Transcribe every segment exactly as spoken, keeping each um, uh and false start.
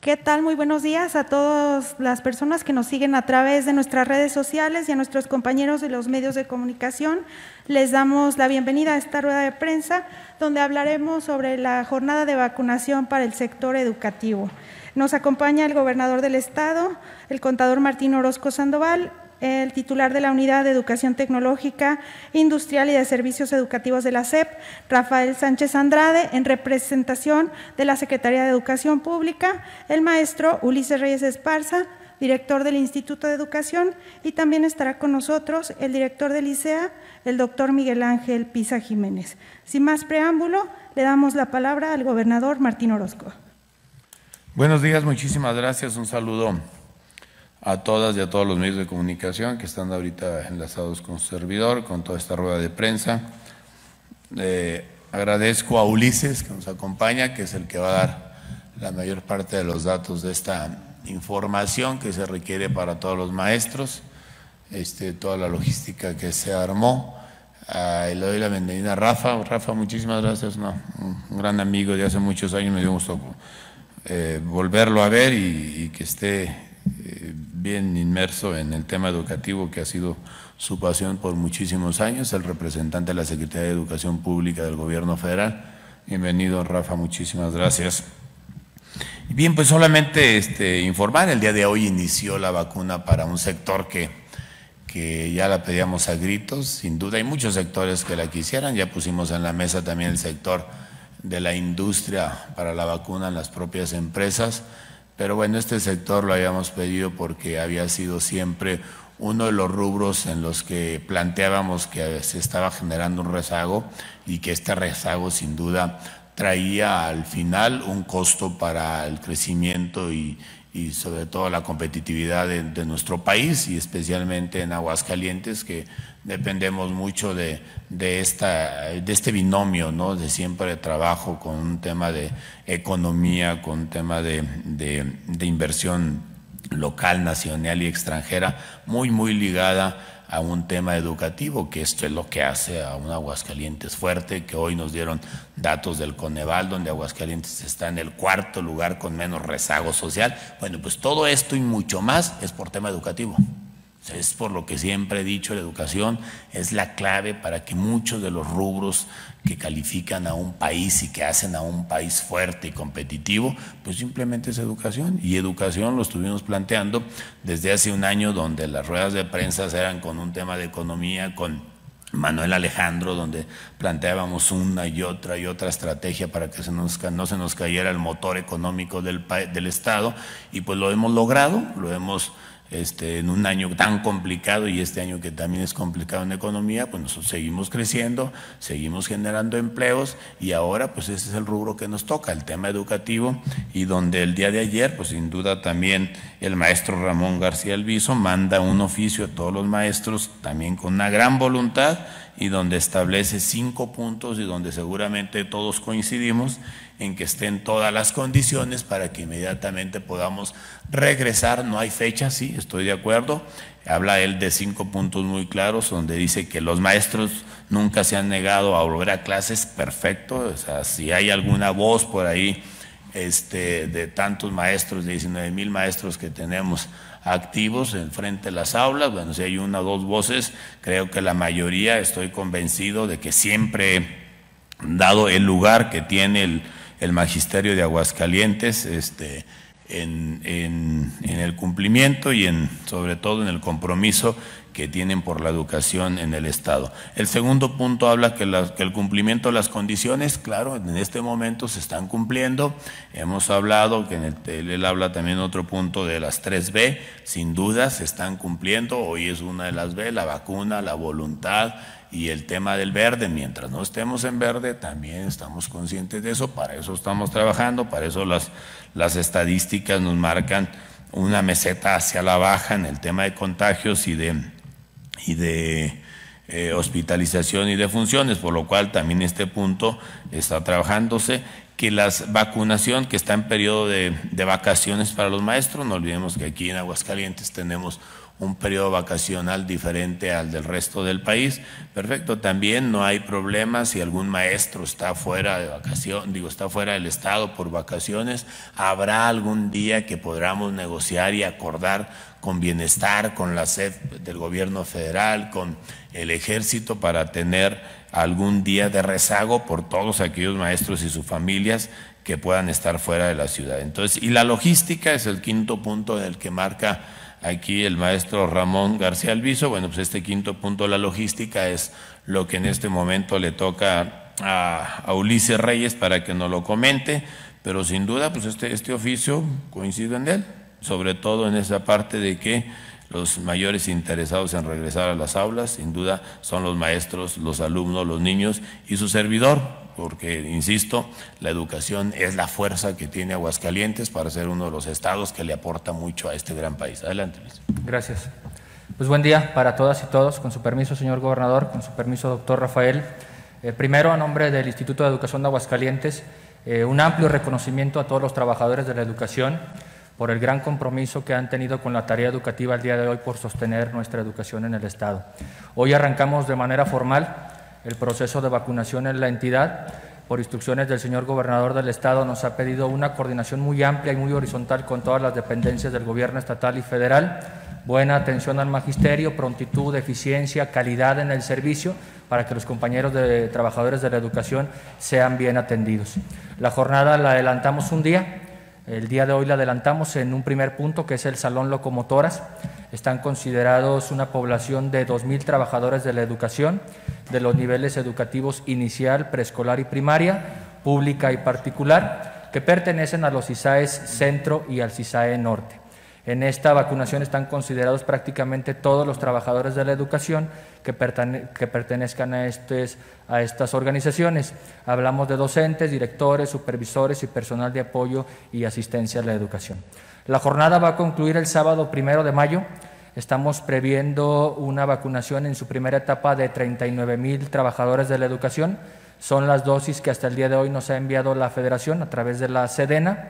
¿Qué tal? Muy buenos días a todas las personas que nos siguen a través de nuestras redes sociales y a nuestros compañeros de los medios de comunicación. Les damos la bienvenida a esta rueda de prensa donde hablaremos sobre la jornada de vacunación para el sector educativo. Nos acompaña el gobernador del estado, el contador Martín Orozco Sandoval, el titular de la Unidad de Educación Tecnológica, Industrial y de Servicios Educativos de la S E P, Rafael Sánchez Andrade, en representación de la Secretaría de Educación Pública, el maestro Ulises Reyes Esparza, director del Instituto de Educación, y también estará con nosotros el director del ICEA, el doctor Miguel Ángel Pisa Jiménez. Sin más preámbulo, le damos la palabra al gobernador Martín Orozco. Buenos días, muchísimas gracias, un saludo a todas y a todos los medios de comunicación que están ahorita enlazados con su servidor, con toda esta rueda de prensa. Eh, agradezco a Ulises que nos acompaña, que es el que va a dar la mayor parte de los datos de esta información que se requiere para todos los maestros, este, toda la logística que se armó. Eh, le doy la bienvenida a Rafa. Rafa, muchísimas gracias, no, un gran amigo de hace muchos años, me dio gusto eh, volverlo a ver y, y que esté bien inmerso en el tema educativo que ha sido su pasión por muchísimos años, el representante de la Secretaría de Educación Pública del Gobierno Federal. Bienvenido, Rafa, muchísimas gracias. Bien, pues solamente este, informar, el día de hoy inició la vacuna para un sector que, que ya la pedíamos a gritos, sin duda hay muchos sectores que la quisieran, ya pusimos en la mesa también el sector de la industria para la vacuna en las propias empresas. Pero bueno, este sector lo habíamos pedido porque había sido siempre uno de los rubros en los que planteábamos que se estaba generando un rezago y que este rezago sin duda traía al final un costo para el crecimiento y, y sobre todo la competitividad de, de nuestro país y especialmente en Aguascalientes, que dependemos mucho de, de, esta, de este binomio, ¿no? De siempre de trabajo con un tema de economía, con un tema de, de, de inversión local, nacional y extranjera, muy, muy ligada a un tema educativo, que esto es lo que hace a un Aguascalientes fuerte, que hoy nos dieron datos del Coneval, donde Aguascalientes está en el cuarto lugar con menos rezago social. Bueno, pues todo esto y mucho más es por tema educativo. Es por lo que siempre he dicho, la educación es la clave para que muchos de los rubros que califican a un país y que hacen a un país fuerte y competitivo, pues simplemente es educación. Y educación lo estuvimos planteando desde hace un año, donde las ruedas de prensa eran con un tema de economía, con Manuel Alejandro, donde planteábamos una y otra y otra estrategia para que se nos, no se nos cayera el motor económico del, del Estado, y pues lo hemos logrado, lo hemos Este, en un año tan complicado y este año que también es complicado en economía, pues nosotros seguimos creciendo, seguimos generando empleos y ahora pues ese es el rubro que nos toca, el tema educativo, y donde el día de ayer pues sin duda también el maestro Ramón García Albizo manda un oficio a todos los maestros también con una gran voluntad y donde establece cinco puntos y donde seguramente todos coincidimos en que estén todas las condiciones para que inmediatamente podamos regresar. No hay fecha, sí, estoy de acuerdo. Habla él de cinco puntos muy claros donde dice que los maestros nunca se han negado a volver a clases, perfecto. O sea, si hay alguna voz por ahí este, de tantos maestros, de diecinueve mil maestros que tenemos activos enfrente de las aulas, bueno, si hay una o dos voces, creo que la mayoría, estoy convencido de que siempre, dado el lugar que tiene el el magisterio de Aguascalientes este, en, en, en el cumplimiento y en sobre todo en el compromiso que tienen por la educación en el Estado. El segundo punto habla que, la, que el cumplimiento de las condiciones, claro, en este momento se están cumpliendo. Hemos hablado, que en el, él habla también otro punto de las tres B, sin duda se están cumpliendo. Hoy es una de las B, la vacuna, la voluntad y el tema del verde. Mientras no estemos en verde, también estamos conscientes de eso, para eso estamos trabajando, para eso las, las estadísticas nos marcan una meseta hacia la baja en el tema de contagios y de y de eh, hospitalización y de funciones, por lo cual también este punto está trabajándose, que la vacunación que está en periodo de, de vacaciones para los maestros, no olvidemos que aquí en Aguascalientes tenemos un periodo vacacional diferente al del resto del país. Perfecto, también no hay problema si algún maestro está fuera de vacación, digo, está fuera del estado por vacaciones, habrá algún día que podamos negociar y acordar con Bienestar, con la S E D del gobierno federal, con el ejército, para tener algún día de rezago por todos aquellos maestros y sus familias que puedan estar fuera de la ciudad. Entonces, y la logística es el quinto punto en el que marca aquí el maestro Ramón García Albizo. Bueno, pues este quinto punto, la logística, es lo que en este momento le toca a, a Ulises Reyes para que nos lo comente, pero sin duda, pues este, este oficio, coincido en él, sobre todo en esa parte de que los mayores interesados en regresar a las aulas, sin duda, son los maestros, los alumnos, los niños y su servidor, porque, insisto, la educación es la fuerza que tiene Aguascalientes para ser uno de los estados que le aporta mucho a este gran país. Adelante, Luis. Gracias. Pues buen día para todas y todos. Con su permiso, señor gobernador, con su permiso, doctor Rafael. Eh, primero, a nombre del Instituto de Educación de Aguascalientes, eh, un amplio reconocimiento a todos los trabajadores de la educación por el gran compromiso que han tenido con la tarea educativa el día de hoy por sostener nuestra educación en el estado. Hoy arrancamos de manera formal el proceso de vacunación en la entidad. Por instrucciones del señor gobernador del estado, nos ha pedido una coordinación muy amplia y muy horizontal con todas las dependencias del gobierno estatal y federal, buena atención al magisterio, prontitud, eficiencia, calidad en el servicio, para que los compañeros de trabajadores de la educación sean bien atendidos. La jornada la adelantamos un día, el día de hoy la adelantamos en un primer punto, que es el Salón Locomotoras. Están considerados una población de dos mil trabajadores de la educación, de los niveles educativos inicial, preescolar y primaria, pública y particular, que pertenecen a los CISAEs Centro y al CISAE Norte. En esta vacunación están considerados prácticamente todos los trabajadores de la educación que, pertene que pertenezcan a, estes, a estas organizaciones. Hablamos de docentes, directores, supervisores y personal de apoyo y asistencia a la educación. La jornada va a concluir el sábado primero de mayo. Estamos previendo una vacunación en su primera etapa de treinta y nueve mil trabajadores de la educación. Son las dosis que hasta el día de hoy nos ha enviado la Federación a través de la SEDENA.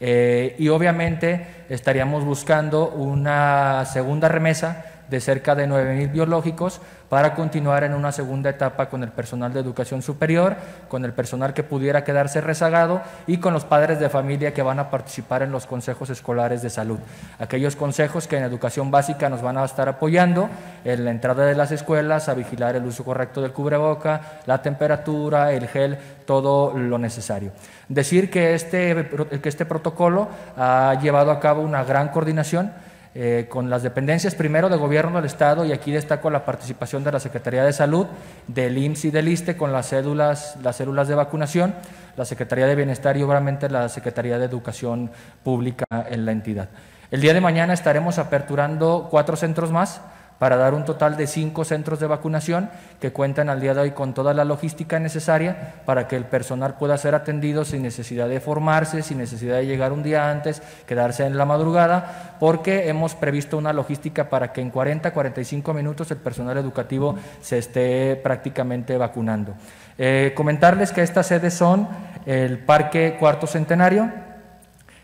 Eh, y obviamente estaríamos buscando una segunda remesa de cerca de nueve mil biológicos para continuar en una segunda etapa con el personal de educación superior, con el personal que pudiera quedarse rezagado y con los padres de familia que van a participar en los consejos escolares de salud. Aquellos consejos que en educación básica nos van a estar apoyando en la entrada de las escuelas, a vigilar el uso correcto del cubreboca, la temperatura, el gel, todo lo necesario. Decir que este, que este protocolo ha llevado a cabo una gran coordinación Eh, con las dependencias, primero de gobierno del estado, y aquí destaco la participación de la Secretaría de Salud, del I M S S y del Issste con las cédulas, las células de vacunación, la Secretaría de Bienestar y obviamente la Secretaría de Educación Pública en la entidad. El día de mañana estaremos aperturando cuatro centros más para dar un total de cinco centros de vacunación que cuentan al día de hoy con toda la logística necesaria para que el personal pueda ser atendido sin necesidad de formarse, sin necesidad de llegar un día antes, quedarse en la madrugada, porque hemos previsto una logística para que en cuarenta a cuarenta y cinco minutos el personal educativo se esté prácticamente vacunando. Eh, comentarles que estas sedes son el Parque Cuarto Centenario,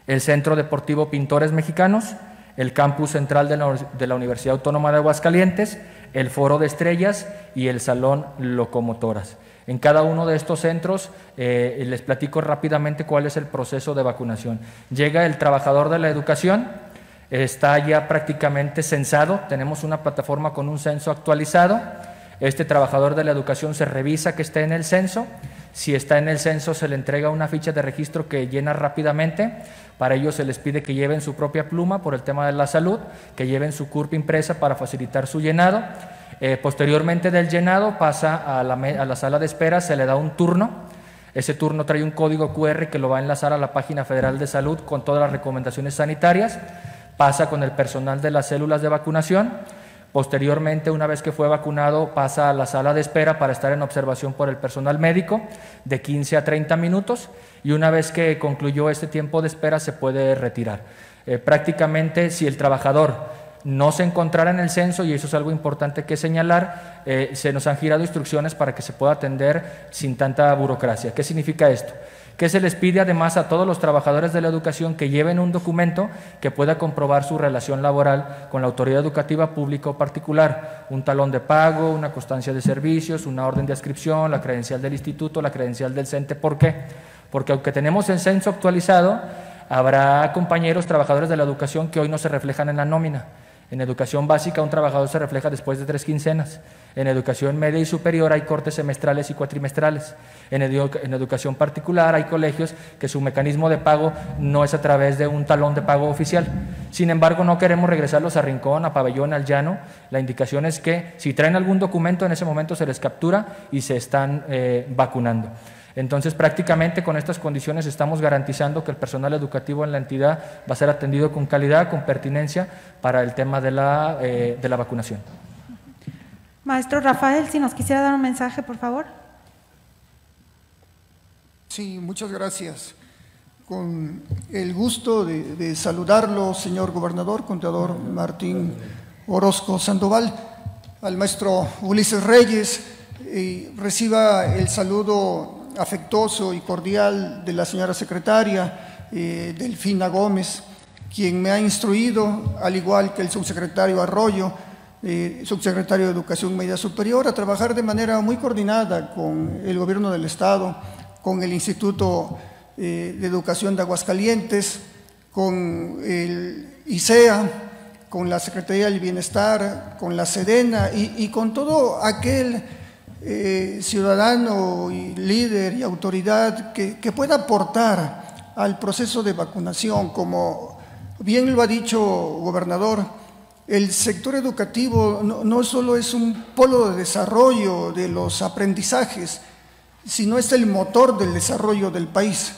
el Centro Deportivo Pintores Mexicanos, el campus central de la, de la Universidad Autónoma de Aguascalientes, el Foro de Estrellas y el Salón Locomotoras. En cada uno de estos centros, eh, les platico rápidamente cuál es el proceso de vacunación. Llega el trabajador de la educación, está ya prácticamente censado, tenemos una plataforma con un censo actualizado. Este trabajador de la educación se revisa que esté en el censo. Si está en el censo, se le entrega una ficha de registro que llena rápidamente. Para ello se les pide que lleven su propia pluma por el tema de la salud, que lleven su C U R P impresa para facilitar su llenado. Eh, posteriormente del llenado pasa a la, a la sala de espera, se le da un turno. Ese turno trae un código cu erre que lo va a enlazar a la página federal de salud con todas las recomendaciones sanitarias. Pasa con el personal de las células de vacunación. Posteriormente, una vez que fue vacunado, pasa a la sala de espera para estar en observación por el personal médico de quince a treinta minutos, y una vez que concluyó este tiempo de espera se puede retirar. Eh, prácticamente, si el trabajador no se encontrara en el censo, y eso es algo importante que señalar, eh, se nos han girado instrucciones para que se pueda atender sin tanta burocracia. ¿Qué significa esto? que se les pide además a todos los trabajadores de la educación que lleven un documento que pueda comprobar su relación laboral con la autoridad educativa pública o particular, un talón de pago, una constancia de servicios, una orden de adscripción, la credencial del instituto, la credencial del CENTE. ¿Por qué? Porque aunque tenemos el censo actualizado, habrá compañeros trabajadores de la educación que hoy no se reflejan en la nómina. En educación básica un trabajador se refleja después de tres quincenas. En educación media y superior hay cortes semestrales y cuatrimestrales. En, edu en educación particular hay colegios que su mecanismo de pago no es a través de un talón de pago oficial. Sin embargo, no queremos regresarlos a Rincón, a Pabellón, al Llano. La indicación es que si traen algún documento en ese momento se les captura y se están eh, vacunando. Entonces, prácticamente con estas condiciones estamos garantizando que el personal educativo en la entidad va a ser atendido con calidad, con pertinencia para el tema de la, eh, de la vacunación. Maestro Rafael, si nos quisiera dar un mensaje, por favor. Sí, muchas gracias. Con el gusto de, de saludarlo, señor gobernador, contador Martín Orozco Sandoval, al maestro Ulises Reyes, eh, reciba el saludo afectuoso y cordial de la señora secretaria eh, Delfina Gómez, quien me ha instruido, al igual que el subsecretario Arroyo, eh, subsecretario de Educación Media Superior, a trabajar de manera muy coordinada con el gobierno del estado, con el Instituto eh, de Educación de Aguascalientes, con el ISEA, con la Secretaría del Bienestar, con la SEDENA y, y con todo aquel Eh, ciudadano y líder y autoridad que, que pueda aportar al proceso de vacunación. Como bien lo ha dicho gobernador, el sector educativo no, no solo es un polo de desarrollo de los aprendizajes, sino es el motor del desarrollo del país.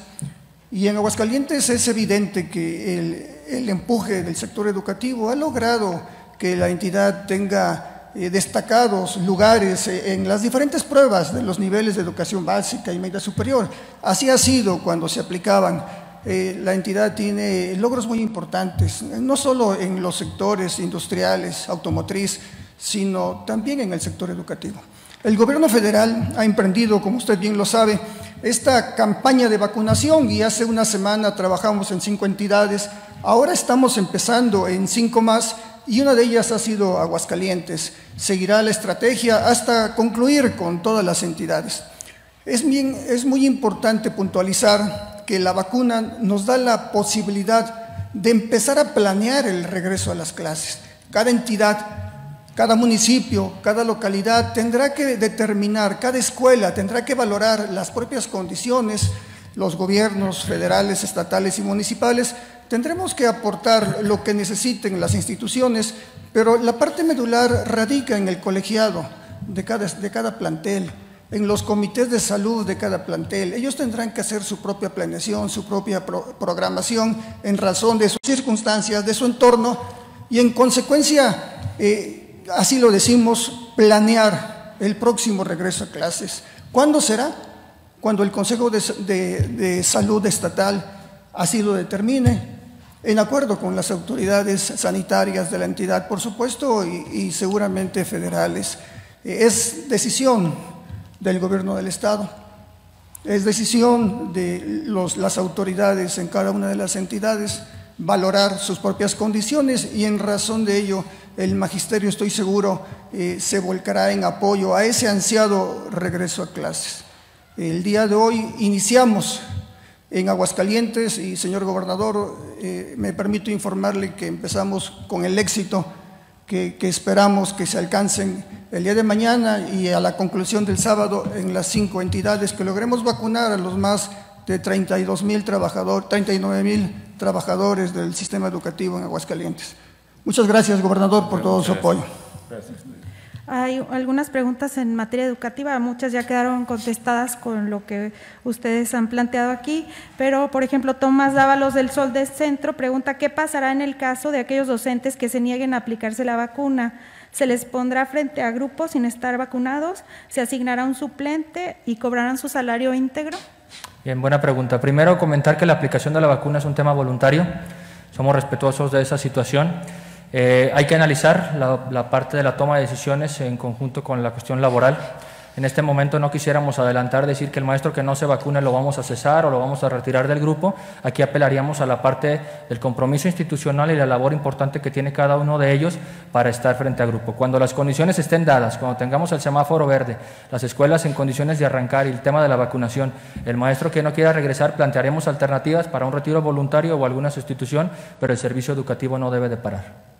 Y en Aguascalientes es evidente que el, el empuje del sector educativo ha logrado que la entidad tenga Eh, destacados lugares eh, en las diferentes pruebas de los niveles de educación básica y media superior. Así ha sido cuando se aplicaban. Eh, la entidad tiene logros muy importantes, no solo en los sectores industriales, automotriz, sino también en el sector educativo. El gobierno federal ha emprendido, como usted bien lo sabe, esta campaña de vacunación, y hace una semana trabajamos en cinco entidades, ahora estamos empezando en cinco más, y una de ellas ha sido Aguascalientes. Seguirá la estrategia hasta concluir con todas las entidades. Es, bien, es muy importante puntualizar que la vacuna nos da la posibilidad de empezar a planear el regreso a las clases. Cada entidad, cada municipio, cada localidad tendrá que determinar, cada escuela tendrá que valorar las propias condiciones. Los gobiernos federales, estatales y municipales tendremos que aportar lo que necesiten las instituciones, pero la parte medular radica en el colegiado de cada, de cada plantel, en los comités de salud de cada plantel. Ellos tendrán que hacer su propia planeación, su propia pro, programación en razón de sus circunstancias, de su entorno, y en consecuencia, eh, así lo decimos, planear el próximo regreso a clases. ¿Cuándo será? Cuando el Consejo de, de, de Salud Estatal así lo determine, en acuerdo con las autoridades sanitarias de la entidad, por supuesto, y, y seguramente federales. Es decisión del gobierno del estado, es decisión de los, las autoridades en cada una de las entidades valorar sus propias condiciones, y en razón de ello el magisterio, estoy seguro, eh, se volcará en apoyo a ese ansiado regreso a clases. El día de hoy iniciamos en Aguascalientes, y señor gobernador, eh, me permito informarle que empezamos con el éxito que, que esperamos que se alcancen el día de mañana y a la conclusión del sábado en las cinco entidades, que logremos vacunar a los más de treinta y dos mil trabajadores, treinta y nueve mil trabajadores del sistema educativo en Aguascalientes. Muchas gracias, gobernador, por todo su apoyo. Gracias. Hay algunas preguntas en materia educativa, muchas ya quedaron contestadas con lo que ustedes han planteado aquí, pero por ejemplo Tomás Dávalos del Sol del Centro pregunta ¿qué pasará en el caso de aquellos docentes que se nieguen a aplicarse la vacuna? ¿Se les pondrá frente a grupos sin estar vacunados? ¿Se asignará un suplente y cobrarán su salario íntegro? Bien, buena pregunta. Primero comentar que la aplicación de la vacuna es un tema voluntario, somos respetuosos de esa situación. Eh, hay que analizar la, la parte de la toma de decisiones en conjunto con la cuestión laboral. En este momento no quisiéramos adelantar, decir que el maestro que no se vacune lo vamos a cesar o lo vamos a retirar del grupo. Aquí apelaríamos a la parte del compromiso institucional y la labor importante que tiene cada uno de ellos para estar frente al grupo. Cuando las condiciones estén dadas, cuando tengamos el semáforo verde, las escuelas en condiciones de arrancar y el tema de la vacunación, el maestro que no quiera regresar, plantearemos alternativas para un retiro voluntario o alguna sustitución, pero el servicio educativo no debe de parar.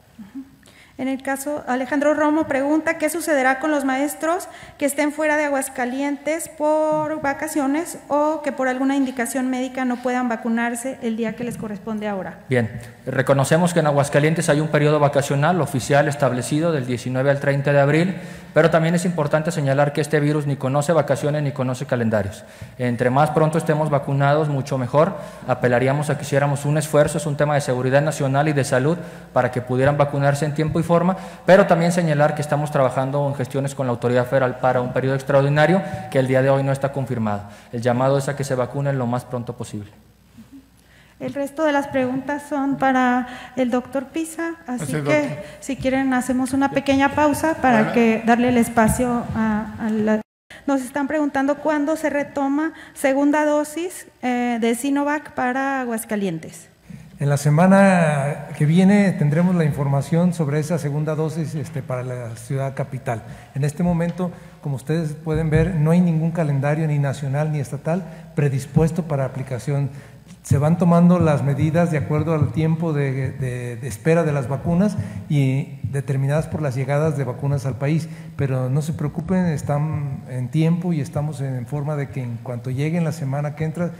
En el caso, Alejandro Romo pregunta, ¿qué sucederá con los maestros que estén fuera de Aguascalientes por vacaciones o que por alguna indicación médica no puedan vacunarse el día que les corresponde ahora? Bien, reconocemos que en Aguascalientes hay un periodo vacacional oficial establecido del diecinueve al treinta de abril, pero también es importante señalar que este virus ni conoce vacaciones ni conoce calendarios. Entre más pronto estemos vacunados, mucho mejor. Apelaríamos a que hiciéramos un esfuerzo, es un tema de seguridad nacional y de salud, para que pudieran vacunarse en tiempo y forma, pero también señalar que estamos trabajando en gestiones con la autoridad federal para un periodo extraordinario que el día de hoy no está confirmado. El llamado es a que se vacunen lo más pronto posible. El resto de las preguntas son para el doctor Pisa, así sí, que doctor. Si quieren hacemos una pequeña pausa para bueno. que darle el espacio a, a la... Nos están preguntando cuándo se retoma segunda dosis eh, de Sinovac para Aguascalientes. En la semana que viene tendremos la información sobre esa segunda dosis este, para la ciudad capital. En este momento, como ustedes pueden ver, no hay ningún calendario ni nacional ni estatal predispuesto para aplicación. Se van tomando las medidas de acuerdo al tiempo de, de, de espera de las vacunas y determinadas por las llegadas de vacunas al país. Pero no se preocupen, están en tiempo y estamos en forma de que en cuanto lleguen la semana que entra,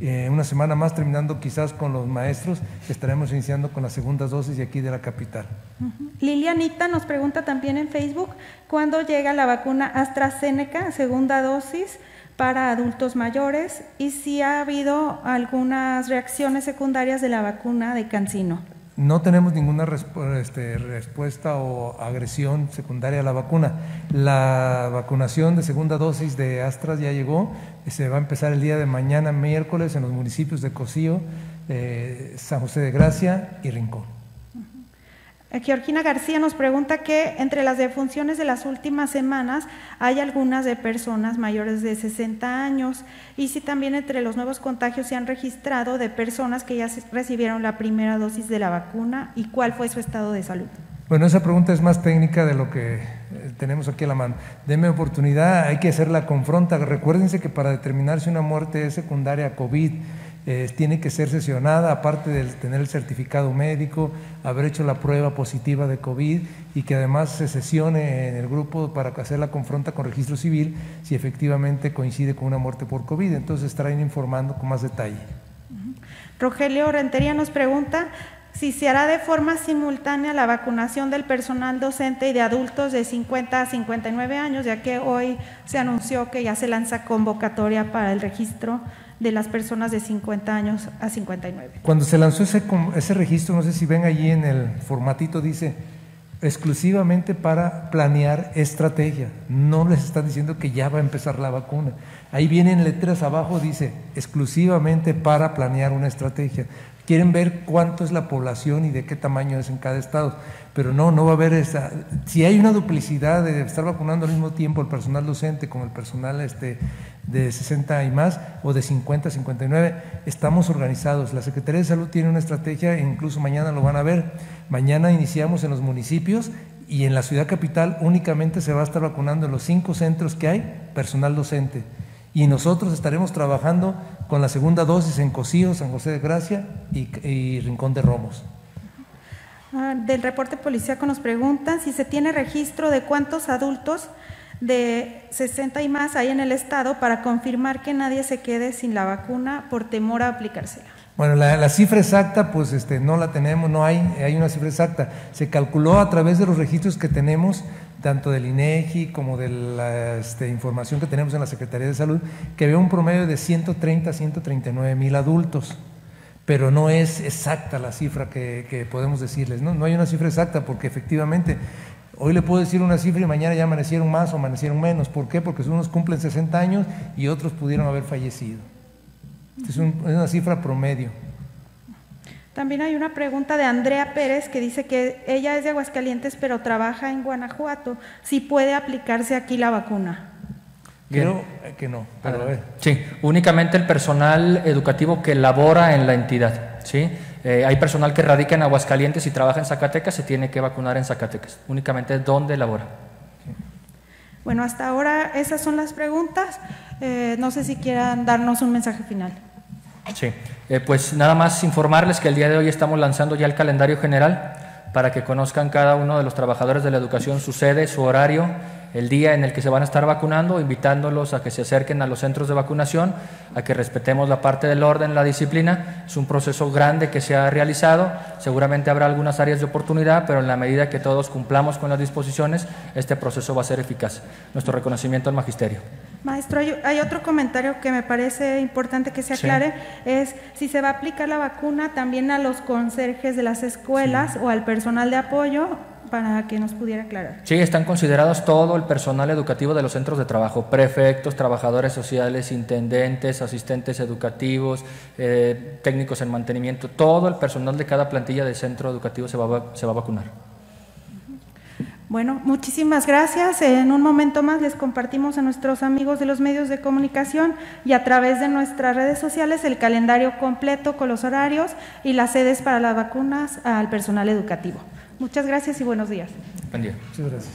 Eh, una semana más, terminando quizás con los maestros, estaremos iniciando con las segundas dosis de aquí de la capital. Uh-huh. Lilianita nos pregunta también en Facebook, ¿cuándo llega la vacuna AstraZeneca, segunda dosis para adultos mayores? Y si ha habido algunas reacciones secundarias de la vacuna de CanSino. No tenemos ninguna resp este, respuesta o agresión secundaria a la vacuna. La vacunación de segunda dosis de Astra ya llegó, se va a empezar el día de mañana, miércoles, en los municipios de Cocío, eh, San José de Gracia y Rincón. Georgina García nos pregunta que entre las defunciones de las últimas semanas hay algunas de personas mayores de sesenta años y si también entre los nuevos contagios se han registrado de personas que ya recibieron la primera dosis de la vacuna y cuál fue su estado de salud. Bueno, esa pregunta es más técnica de lo que tenemos aquí a la mano. Denme oportunidad, hay que hacer la confronta. Recuérdense que para determinar si una muerte es secundaria a COVID, Eh, tiene que ser sesionada, aparte de tener el certificado médico, haber hecho la prueba positiva de COVID y que además se sesione en el grupo para hacer la confronta con registro civil si efectivamente coincide con una muerte por COVID. Entonces estarán informando con más detalle. Rogelio Rentería nos pregunta si se hará de forma simultánea la vacunación del personal docente y de adultos de cincuenta a cincuenta y nueve años, ya que hoy se anunció que ya se lanza convocatoria para el registro de las personas de cincuenta años a cincuenta y nueve. Cuando se lanzó ese, ese registro, no sé si ven allí en el formatito, dice exclusivamente para planear estrategia. No les están diciendo que ya va a empezar la vacuna. Ahí vienen letras abajo, dice exclusivamente para planear una estrategia. Quieren ver cuánto es la población y de qué tamaño es en cada estado, pero no, no va a haber esa. Si hay una duplicidad de estar vacunando al mismo tiempo el personal docente con el personal este, de sesenta y más o de cincuenta a cincuenta y nueve, estamos organizados. La Secretaría de Salud tiene una estrategia, incluso mañana lo van a ver. Mañana iniciamos en los municipios y en la ciudad capital únicamente se va a estar vacunando en los cinco centros que hay personal docente. Y nosotros estaremos trabajando con la segunda dosis en Cocío, San José de Gracia y, y Rincón de Romos. Ah, del reporte policíaco nos preguntan si se tiene registro de cuántos adultos de sesenta y más hay en el estado para confirmar que nadie se quede sin la vacuna por temor a aplicársela. Bueno, la, la cifra exacta, pues este, no la tenemos, no hay, hay una cifra exacta. Se calculó a través de los registros que tenemos, tanto del INEGI como de la este, información que tenemos en la Secretaría de Salud, que había un promedio de ciento treinta a ciento treinta y nueve mil adultos, pero no es exacta la cifra que, que podemos decirles, ¿no? No hay una cifra exacta porque efectivamente hoy le puedo decir una cifra y mañana ya amanecieron más o amanecieron menos. ¿Por qué? Porque unos cumplen sesenta años y otros pudieron haber fallecido. Es, un, es una cifra promedio. También hay una pregunta de Andrea Pérez que dice que ella es de Aguascalientes pero trabaja en Guanajuato, si puede aplicarse aquí la vacuna. Que no, que no. Pero a ver. Sí, únicamente el personal educativo que labora en la entidad, ¿sí? Eh, hay personal que radica en Aguascalientes y trabaja en Zacatecas, se tiene que vacunar en Zacatecas, únicamente donde labora. Sí. Bueno, hasta ahora esas son las preguntas. Eh, no sé si quieran darnos un mensaje final. Sí, eh, pues nada más informarles que el día de hoy estamos lanzando ya el calendario general para que conozcan cada uno de los trabajadores de la educación su sede, su horario, el día en el que se van a estar vacunando, invitándolos a que se acerquen a los centros de vacunación, a que respetemos la parte del orden, la disciplina. Es un proceso grande que se ha realizado, seguramente habrá algunas áreas de oportunidad, pero en la medida que todos cumplamos con las disposiciones, este proceso va a ser eficaz. Nuestro reconocimiento al magisterio. Maestro, hay otro comentario que me parece importante que se aclare, sí. Es si se va a aplicar la vacuna también a los conserjes de las escuelas, sí, o al personal de apoyo, para que nos pudiera aclarar. Sí, están considerados todo el personal educativo de los centros de trabajo, prefectos, trabajadores sociales, intendentes, asistentes educativos, eh, técnicos en mantenimiento, todo el personal de cada plantilla de centro educativo se va, se va a vacunar. Bueno, muchísimas gracias. En un momento más les compartimos a nuestros amigos de los medios de comunicación y a través de nuestras redes sociales el calendario completo con los horarios y las sedes para las vacunas al personal educativo. Muchas gracias y buenos días. Buen día. Muchas gracias.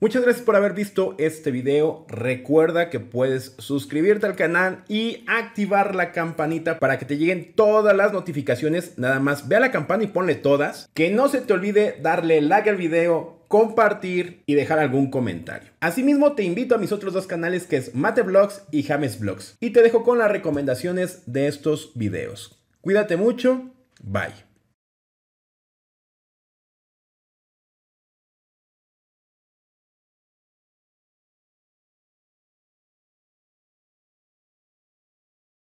Muchas gracias por haber visto este video. Recuerda que puedes suscribirte al canal y activar la campanita para que te lleguen todas las notificaciones. Nada más ve a la campana y ponle todas. Que no se te olvide darle like al video, compartir y dejar algún comentario. Asimismo, te invito a mis otros dos canales, que es Mate Vlogs y James Vlogs. Y te dejo con las recomendaciones de estos videos. Cuídate mucho, bye.